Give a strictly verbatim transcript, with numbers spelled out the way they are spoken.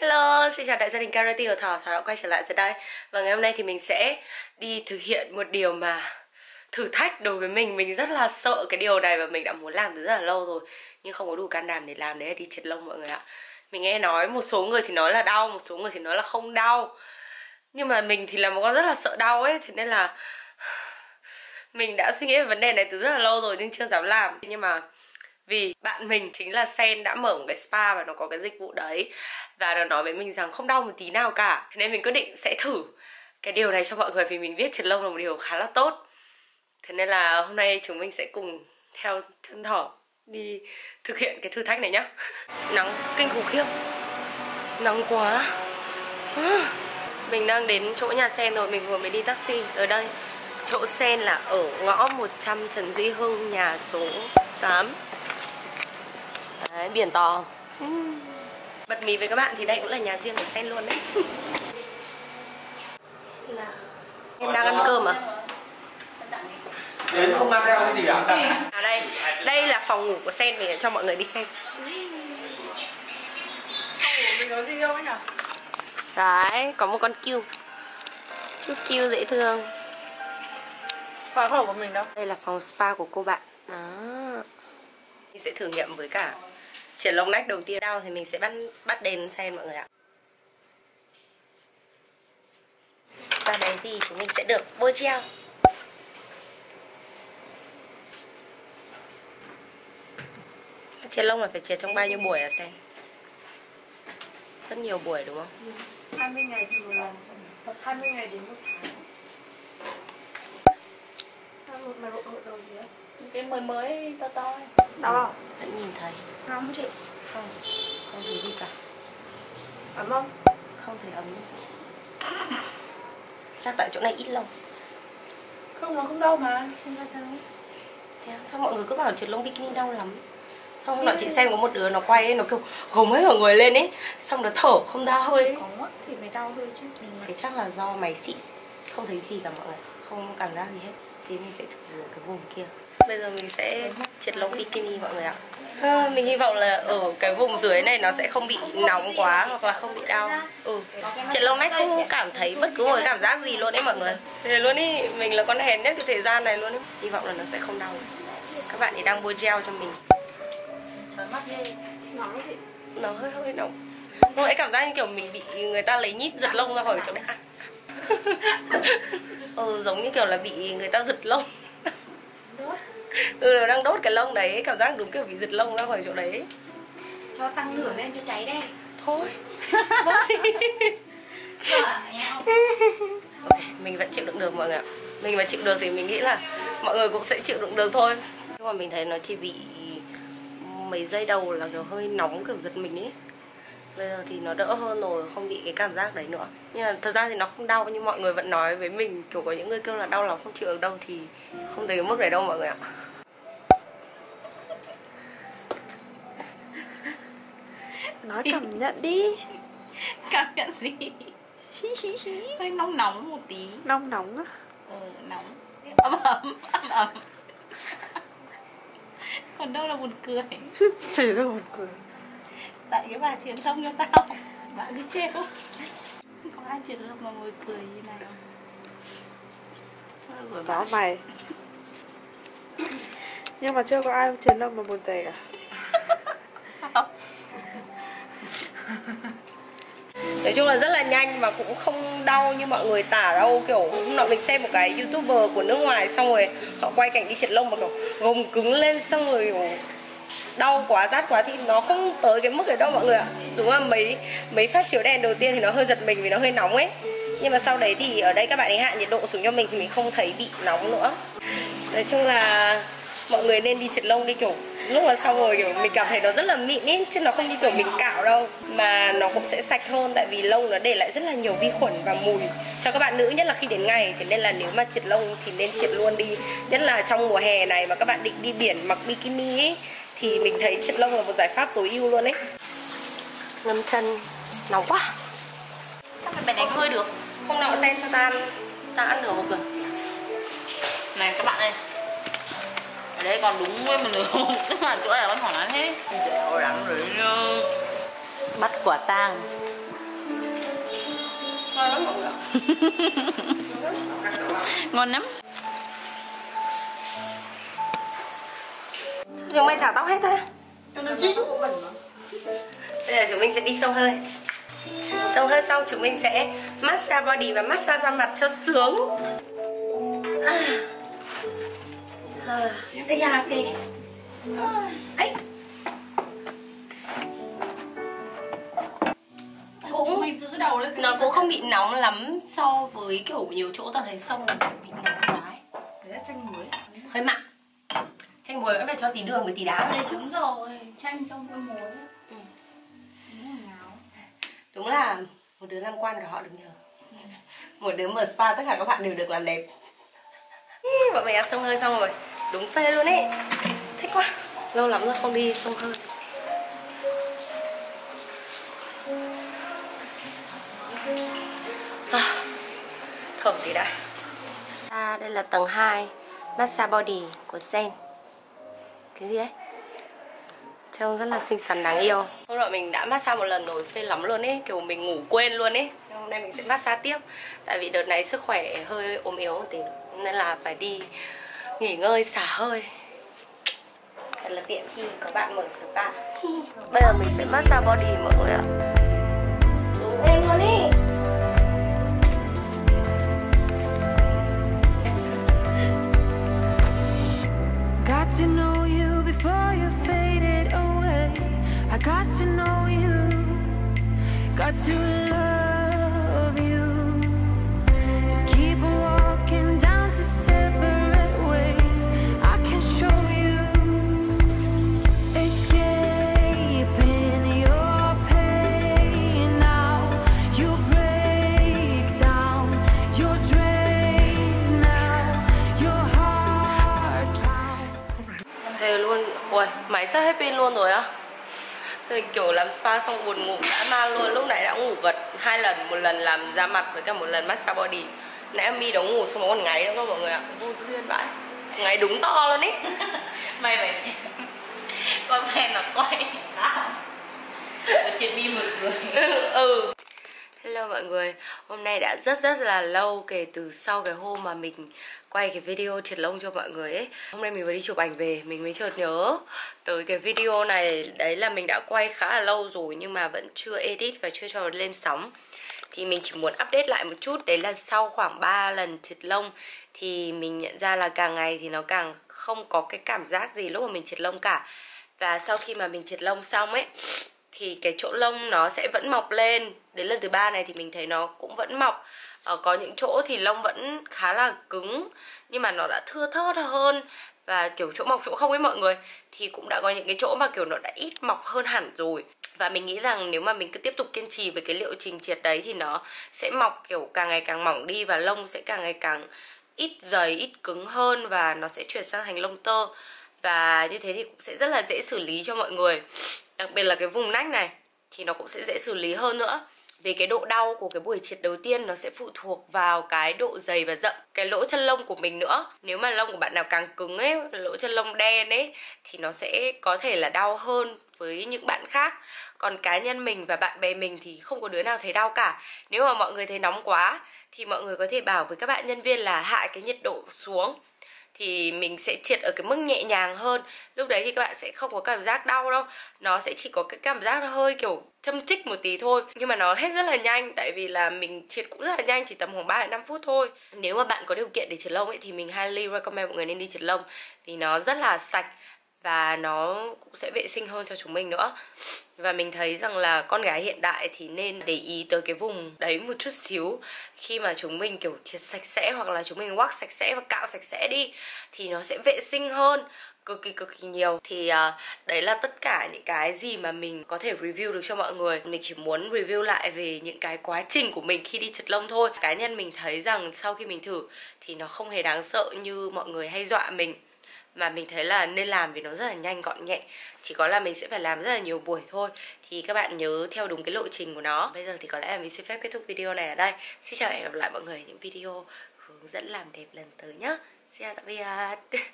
Hello, xin chào đại gia đình Karate của Thỏ. Thỏ đã quay trở lại rồi đây. Và ngày hôm nay thì mình sẽ đi thực hiện một điều mà thử thách đối với mình. Mình rất là sợ cái điều này và mình đã muốn làm từ rất là lâu rồi, nhưng không có đủ can đảm để làm. Đấy là đi triệt lông mọi người ạ. Mình nghe nói một số người thì nói là đau, một số người thì nói là không đau. Nhưng mà mình thì là một con rất là sợ đau ấy. Thế nên là mình đã suy nghĩ về vấn đề này từ rất là lâu rồi nhưng chưa dám làm. Nhưng mà vì bạn mình chính là Sen đã mở một cái spa và nó có cái dịch vụ đấy, và nó nói với mình rằng không đau một tí nào cả. Thế nên mình quyết định sẽ thử cái điều này cho mọi người, vì mình biết triệt lông là một điều khá là tốt. Thế nên là hôm nay chúng mình sẽ cùng theo chân Thỏ đi thực hiện cái thử thách này nhá. Nắng kinh khủng khiếp, nắng quá. Mình đang đến chỗ nhà Sen rồi, mình vừa mới đi taxi tới đây. Chỗ Sen là ở ngõ một trăm Trần Duy Hưng, nhà số tám. Đấy, biển to. Bật mí với các bạn thì đây cũng là nhà riêng của Sen luôn đấy. Em đang ăn cơm à? Đến không mang theo cái gì cả. À đây, đây là phòng ngủ của Sen, mình cho mọi người đi xem. Đấy, có một con cừu. Chú cừu dễ thương. Phòng ngủ của mình đâu? Đây là phòng spa của cô bạn. Đó. Mình sẽ thử nghiệm với cả triển lông nách đầu tiên. Đau thì mình sẽ bắt bắt đèn xem mọi người ạ. Sau đấy thì chúng mình sẽ được bôi gel. Triển lông là phải triệt trong bao nhiêu buổi hả Sen? Rất nhiều buổi đúng không? hai mươi ngày thì một lần, hoặc hai mươi ngày đến một tháng. Một mày bộ đầu gì đó. Cái mới mới to to ấy. Đau không? Vẫn nhìn thấy. Không chị? Không, không thấy gì cả. Ấm không? Không thấy ấm. Chắc tại chỗ này ít lông. Không, nó không đau mà. Không đau đâu. Thế sao mọi người cứ bảo triệt lông bikini đau lắm. Xong hôm nọ chị xem có một đứa nó quay ấy, nó kiểu gồng hết cả người lên ấy, xong nó thở không ra hơi ấy. Chỉ có thì mới đau hơi chứ. Thế chắc là do máy xịn. Không thấy gì cả mọi người, không cảm giác gì hết. Thì mình sẽ thử cái vùng kia. Bây giờ mình sẽ triệt lông bikini mọi người ạ. À, mình hy vọng là ở cái vùng dưới này nó sẽ không bị nóng quá hoặc là không bị đau. Ừ, triệt lông nách không cảm thấy bất cứ một cái cảm giác gì luôn đấy mọi người. Thế luôn ý, mình là con hèn nhất cái thời gian này luôn ý. Hy vọng là nó sẽ không đau. Các bạn ấy đang bôi gel cho mình. Nó hơi hơi nóng. Nó ấy cảm giác như kiểu mình bị người ta lấy nhíp giật lông ra khỏi chỗ này. Ừ, giống như kiểu là bị người ta giật lông. Ừ, đang đốt cái lông đấy, cảm giác đúng kiểu bị giật lông ra khỏi chỗ đấy. Cho tăng lửa lên cho cháy đây. Thôi. Okay, mình vẫn chịu đựng được mọi người ạ. Mình mà chịu được thì mình nghĩ là mọi người cũng sẽ chịu đựng được thôi. Nhưng mà mình thấy nó chỉ bị mấy giây đầu là kiểu hơi nóng kiểu giật mình ấy. Bây giờ thì nó đỡ hơn rồi, không bị cái cảm giác đấy nữa. Nhưng mà thật ra thì nó không đau, nhưng mọi người vẫn nói với mình kiểu có những người kêu là đau lòng không chịu được đâu, thì không tới cái mức này đâu mọi người ạ. Nói cảm nhận đi. Cảm nhận gì? Hơi nóng nóng một tí. Nóng nóng á? Ừ, nóng. Ấm ấm, ấm ấm. Còn đâu là buồn cười. Chỉ là buồn cười. Tại cái bà triệt lông cho tao, bạn cứ trêu. Có ai triệt lông mà ngồi cười như này không? Báo mày. Nhưng mà chưa có ai triệt lông mà buồn tè cả. Nói chung là rất là nhanh và cũng không đau như mọi người tả đâu. Kiểu hôm nọ mình xem một cái youtuber của nước ngoài, xong rồi họ quay cảnh đi triệt lông mà kiểu gồng cứng lên, xong rồi kiểu đau quá, rát quá, thì nó không tới cái mức đấy đâu mọi người ạ. Đúng là mấy mấy phát chiếu đèn đầu tiên thì nó hơi giật mình vì nó hơi nóng ấy. Nhưng mà sau đấy thì ở đây các bạn ấy hạ nhiệt độ xuống cho mình thì mình không thấy bị nóng nữa. Nói chung là mọi người nên đi triệt lông đi, kiểu lúc mà sau rồi kiểu mình cảm thấy nó rất là mịn ấy, chứ nó không như kiểu mình cạo đâu. Mà nó cũng sẽ sạch hơn, tại vì lông nó để lại rất là nhiều vi khuẩn và mùi cho các bạn nữ, nhất là khi đến ngày. Thế nên là nếu mà triệt lông thì nên triệt luôn đi, nhất là trong mùa hè này mà các bạn định đi biển mặc bikini ấy, thì mình thấy triệt lông là một giải pháp tối ưu luôn ấy. Ngâm chân, nóng quá. Sao phải bẻ đánh hơi được? Không nào Sen cho ta ăn, ta ăn nửa hộp rồi. Này các bạn ơi, ở đây còn đúng nguyên một nửa hộp, tức là chỗ này vẫn còn ăn hết. Bắt quả tang. Ngon lắm. Sao chúng mày thả tóc hết ta? Bây giờ chúng mình sẽ đi sâu hơi. Sâu hơi xong chúng mình sẽ massage body và massage da mặt cho sướng. À. À. Ây da kìa. Ấy. Cũng mình giữ đầu lên. Nó cũng không bị nóng lắm so với kiểu nhiều chỗ ta thấy sâu là bị nóng quá ấy. Đấy là chanh muối. Hơi mặn. Chanh muối vẫn phải cho tí đường với tí đá vào đây chứ. Đúng rồi, chanh trong cái muối ấy. Ừ. Đúng là ngáo. Đúng là một đứa làm quan cả họ được nhờ. Một đứa mở spa tất cả các bạn đều được làm đẹp. Bọn mình ăn sông hơi xong rồi. Đúng phê luôn ấy. Thích quá. Lâu lắm rồi không đi sông hơi. À, thở tí đã. À, đây là tầng hai massage body của Sen. Cái gì ấy? Trông rất là xinh xắn đáng yêu. Hôm rồi mình đã massage một lần rồi, phê lắm luôn ấy. Kiểu mình ngủ quên luôn ấy. Hôm nay mình sẽ massage tiếp. Tại vì đợt này sức khỏe hơi ốm yếu một tí, nên là phải đi nghỉ ngơi, xả hơi. Thật là tiện khi có bạn mở spa. Bây giờ mình sẽ massage body mọi người ạ. Đúng em luôn đi. Got to know you before you faded away. I got to know you. Got to love you. Just keep walking down to separate ways. I can show you escaping your pain. Now you break down. You're drained now. Your heart pounds. Thế luôn. Ôi, máy sắp hết pin luôn rồi á. Tôi kiểu làm spa xong buồn ngủ dã man luôn. Lúc nãy đã ngủ gật hai lần, một lần làm da mặt với cả một lần massage body. Nãy em Mi đó ngủ xong nó còn ngáy nữa các mọi người ạ. Vô duyên vậy. Ngáy đúng to luôn ý. May vậy. Con Sen nó quay. Chuyện đi mọi người. Ừ. Hello mọi người. Hôm nay đã rất rất là lâu kể từ sau cái hôm mà mình quay cái video triệt lông cho mọi người ấy. Hôm nay mình vừa đi chụp ảnh về, mình mới chợt nhớ tới cái video này. Đấy là mình đã quay khá là lâu rồi nhưng mà vẫn chưa edit và chưa cho lên sóng. Thì mình chỉ muốn update lại một chút. Đấy là sau khoảng ba lần triệt lông thì mình nhận ra là càng ngày thì nó càng không có cái cảm giác gì lúc mà mình triệt lông cả. Và sau khi mà mình triệt lông xong ấy thì cái chỗ lông nó sẽ vẫn mọc lên. Đến lần thứ ba này thì mình thấy nó cũng vẫn mọc. Ờ, có những chỗ thì lông vẫn khá là cứng nhưng mà nó đã thưa thớt hơn. Và kiểu chỗ mọc chỗ không ấy mọi người, thì cũng đã có những cái chỗ mà kiểu nó đã ít mọc hơn hẳn rồi. Và mình nghĩ rằng nếu mà mình cứ tiếp tục kiên trì với cái liệu trình triệt đấy thì nó sẽ mọc kiểu càng ngày càng mỏng đi. Và lông sẽ càng ngày càng ít dày, ít cứng hơn. Và nó sẽ chuyển sang thành lông tơ. Và như thế thì cũng sẽ rất là dễ xử lý cho mọi người. Đặc biệt là cái vùng nách này thì nó cũng sẽ dễ xử lý hơn nữa. Vì cái độ đau của cái buổi triệt đầu tiên nó sẽ phụ thuộc vào cái độ dày và rộng cái lỗ chân lông của mình nữa. Nếu mà lông của bạn nào càng cứng ấy, lỗ chân lông đen ấy, thì nó sẽ có thể là đau hơn với những bạn khác. Còn cá nhân mình và bạn bè mình thì không có đứa nào thấy đau cả. Nếu mà mọi người thấy nóng quá thì mọi người có thể bảo với các bạn nhân viên là hạ cái nhiệt độ xuống, thì mình sẽ triệt ở cái mức nhẹ nhàng hơn. Lúc đấy thì các bạn sẽ không có cảm giác đau đâu. Nó sẽ chỉ có cái cảm giác hơi kiểu châm chích một tí thôi. Nhưng mà nó hết rất là nhanh. Tại vì là mình triệt cũng rất là nhanh, chỉ tầm khoảng ba đến năm phút thôi. Nếu mà bạn có điều kiện để triệt lông ấy thì mình highly recommend mọi người nên đi triệt lông. Vì nó rất là sạch và nó cũng sẽ vệ sinh hơn cho chúng mình nữa. Và mình thấy rằng là con gái hiện đại thì nên để ý tới cái vùng đấy một chút xíu. Khi mà chúng mình kiểu triệt sạch sẽ hoặc là chúng mình wax sạch sẽ và cạo sạch sẽ đi thì nó sẽ vệ sinh hơn cực kỳ cực kỳ nhiều. Thì uh, đấy là tất cả những cái gì mà mình có thể review được cho mọi người. Mình chỉ muốn review lại về những cái quá trình của mình khi đi triệt lông thôi. Cá nhân mình thấy rằng sau khi mình thử thì nó không hề đáng sợ như mọi người hay dọa mình. Mà mình thấy là nên làm vì nó rất là nhanh gọn nhẹ. Chỉ có là mình sẽ phải làm rất là nhiều buổi thôi. Thì các bạn nhớ theo đúng cái lộ trình của nó. Bây giờ thì có lẽ là mình xin phép kết thúc video này ở đây. Xin chào và hẹn gặp lại mọi người ở những video hướng dẫn làm đẹp lần tới nhá. Xin chào tạm biệt.